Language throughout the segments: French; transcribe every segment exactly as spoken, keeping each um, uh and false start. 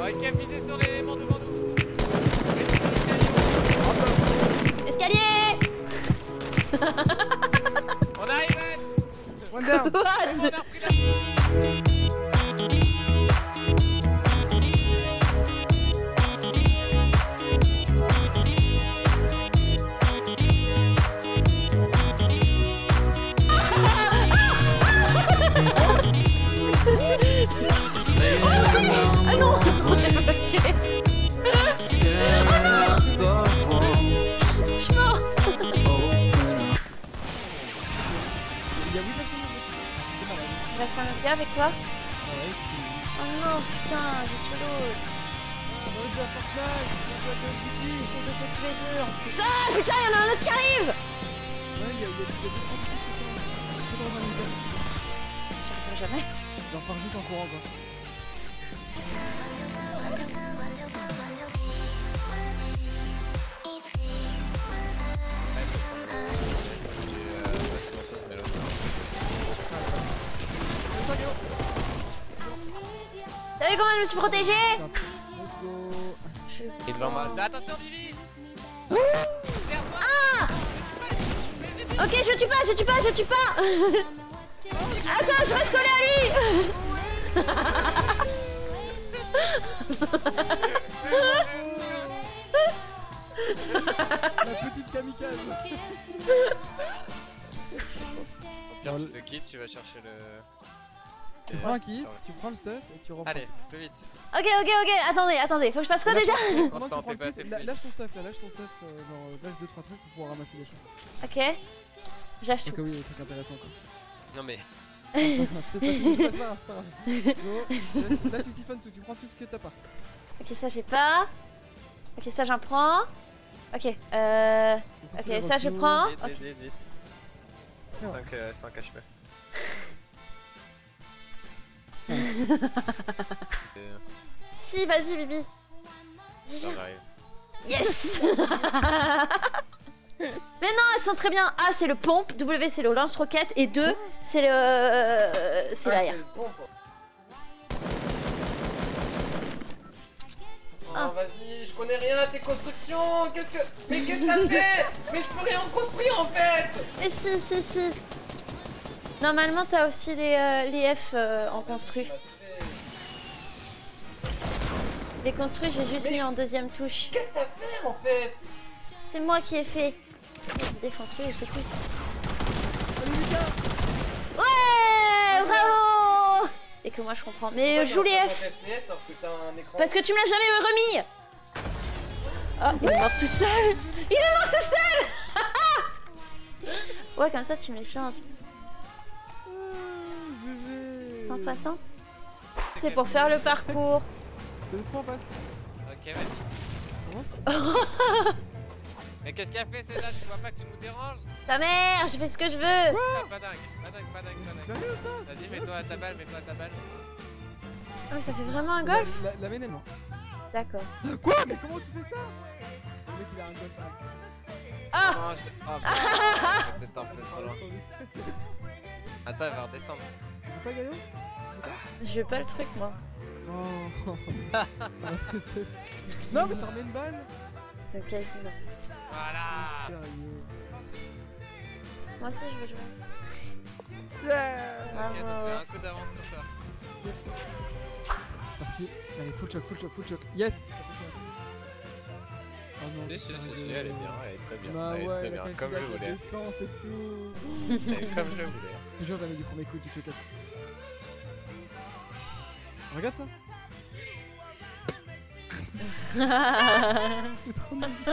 Ouais, capitez sur l'élément devant nous. Escalier. On arrive, man. One down. On a repris la... Il reste un gars avec toi? Ouais. Oh non, putain, j'ai tué l'autre. Ah, l'autre de la portage, l'autre de la boutique. Ils ont fait tous les deux en plus. Ah putain, y'en a un autre qui arrive! Ouais, y'a deux trucs qui sont dans un niveau. J'y arriverai jamais. J'en parle vite en courant, quoi. T'as vu comment je me suis protégée? Je... Et devant moi. Attention Vivi. Ah. Ok, je tue pas, je tue pas, je tue pas. Attends, je reste collé à lui. La petite kamikaze. Au pire, tu te quittes, tu vas chercher le... Tu prends un kit, tu prends le stuff et tu reprends. Allez, plus vite. Ok, ok, ok, attendez, attendez, faut que je fasse quoi déjà? Lâche ton stuff là, lâche ton stuff, genre lâche deux trois trucs pour pouvoir ramasser des choses. Ok, j'lâche tout. Ok, oui, il y a des trucs intéressants quoi. Non mais... C'est pas grave, c'est pas grave. Là tu siphonnes tout, tu prends tout ce que t'as pas. Ok, ça j'ai pas. Ok, ça j'en prends. Ok, euh... ok, ça je prends. Vite, vite, vite. cinq H P. Si, vas-y, Bibi. Yes. Mais non, elles sont très bien. A, c'est le pompe, W, c'est le lance-roquette et deux, c'est le... c'est l'air. Oh, vas-y, je connais rien à tes constructions. Qu'est-ce que... Mais qu'est-ce que ça fait? Mais je peux rien construire, en fait. Mais si, si, si. Normalement, t'as aussi les, euh, les F euh, en construit. Les construits, j'ai juste mais mis en deuxième touche. Qu'est-ce que t'as fait en fait? C'est moi qui ai fait. C'est défendu et c'est tout. Ouais, bravo. Et que moi je comprends. Mais joue les F. Parce que tu me l'as jamais remis. Oh, il est mort tout seul. Il est mort tout seul. Ouais, comme ça tu me les changes. cent soixante. C'est pour faire le parcours. C'est le trois en face. Ok, vas-y. Mais qu'est-ce qu'elle fait celle-là? Tu vois pas que tu nous déranges? Ta mère, je fais ce que je veux. Ah, pas dingue, pas dingue, pas dingue, pas dingue. Vas-y, mets-toi à ta balle, mets-toi à ta balle. Ah, mais ça fait vraiment un golf? La, la, la mienne est moi. D'accord. Quoi? Mais comment tu fais ça? Le mec, il a un golf. Ah non, je... Oh, bah, c'est peut-être un peu trop loin. Attends, elle va redescendre. Pas gagné ? Je vais pas le truc moi. Oh. Non mais ça remet une balle. Ok, c'est bon. Voilà. Moi aussi je veux jouer. Yeah. Ok, donc tu as un coup d'avance sur toi. Yes. C'est parti. Allez, full choc, full choc, full choc. Yes. Oh non, si, si, si, si, elle est bien, elle est très bien, bah, elle est ouais, très bien, comme je voulais. Et tout. Elle est comme je voulais. Toujours j'avais du premier coup du chocolat. Regarde ça. Je suis trop nul. Je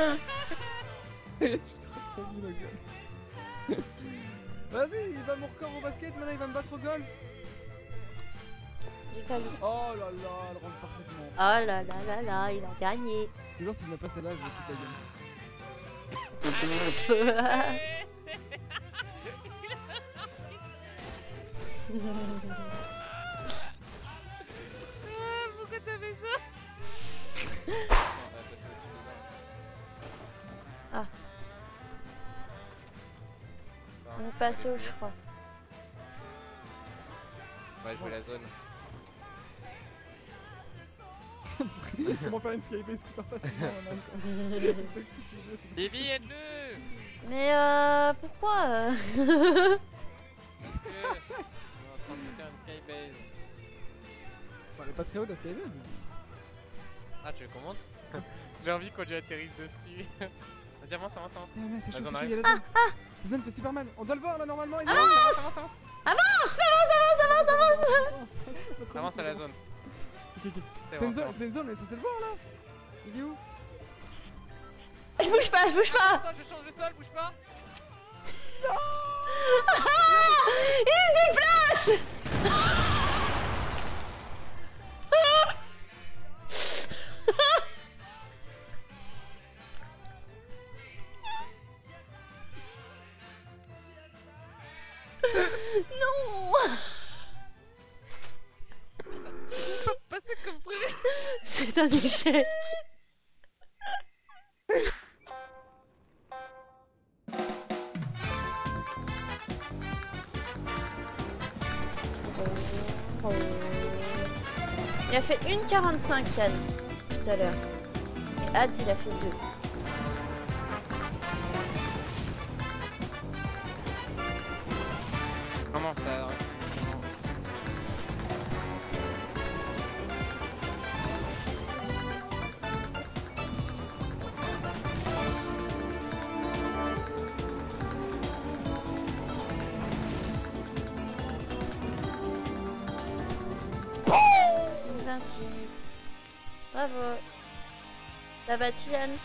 suis trop trop nul au golf. Vas-y, il va mon record au basket, maintenant il va me battre au golf. Oh là là, elle rentre parfaitement. Oh là là là là, il a gagné. Toujours si je la passe à là, je vais toute la gamme. Pourquoi t'as fait ça? Ah. On est passé où je crois. On va jouer la zone. Comment faire une skype est super facilement là. Baby, aide-le. Mais euh... pourquoi euh... Parce que... on est en train de faire une skybase. Enfin, elle est pas très haute la skybase. Ah, tu le commandes? J'ai envie qu'on lui atterrisse dessus. Vas-y, avance, avance, avance. Ah, c'est chaud, c'est chaud, ah, ah. Cette zone fait super mal. On doit le voir là normalement. Il avance, avance, avance, avance. Avance, avance, avance, avance. Avance à la zone. Okay, okay. C'est une, une zone, mais c'est le voir là. Il est où? Je bouge pas, je bouge pas. Attends, je change de sol, bouge pas. Non, ah, il se déplace. Non. C'est un échec. Il a fait une quarante-cinq Yann tout à l'heure. Et Adz il a fait deux. Comment ça? Bravo. T'as battu Anne.